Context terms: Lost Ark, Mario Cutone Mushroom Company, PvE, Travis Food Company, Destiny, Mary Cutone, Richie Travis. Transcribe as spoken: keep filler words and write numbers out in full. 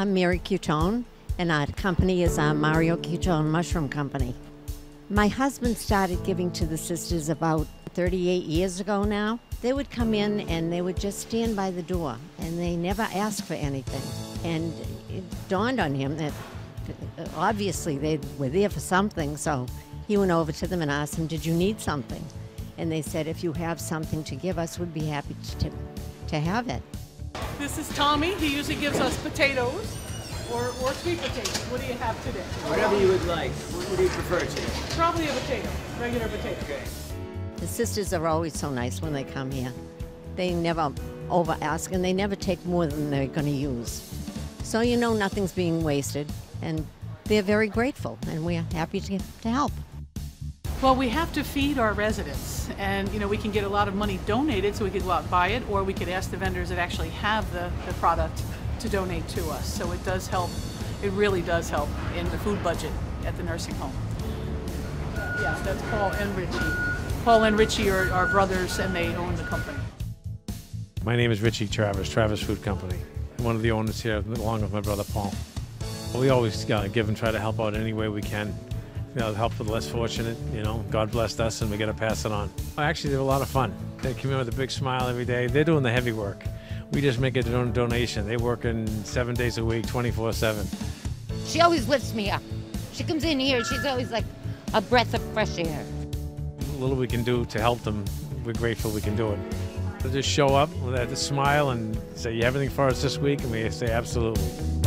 I'm Mary Cutone, and our company is our Mario Cutone Mushroom Company. My husband started giving to the sisters about thirty-eight years ago now. They would come in and they would just stand by the door, and they never asked for anything. And it dawned on him that obviously they were there for something, so he went over to them and asked them, "Did you need something?" And they said, "If you have something to give us, we'd be happy to, to have it." This is Tommy. He usually gives us potatoes or, or sweet potatoes. What do you have today? Whatever you would like. What do you prefer to? Probably a potato, regular potato. Okay. The sisters are always so nice when they come here. They never over ask, and they never take more than they're going to use. So you know nothing's being wasted, and they're very grateful, and we're happy to, to help. Well, we have to feed our residents, and you know we can get a lot of money donated, so we could go out and buy it, or we could ask the vendors that actually have the, the product to donate to us. So it does help, it really does help in the food budget at the nursing home. Yeah, that's Paul and Richie. Paul and Richie are, are brothers, and they own the company. My name is Richie Travis, Travis Food Company. I'm one of the owners here, along with my brother Paul. We always uh, give and try to help out any way we can. You know, help the less fortunate, you know, God blessed us and we got to pass it on. Actually, they're a lot of fun. They come in with a big smile every day. They're doing the heavy work. We just make a don donation. They're working seven days a week, twenty-four seven. She always lifts me up. She comes in here, she's always like a breath of fresh air. The little we can do to help them, we're grateful we can do it. They'll just show up with a smile and say, "You have anything for us this week?" And we say, "Absolutely."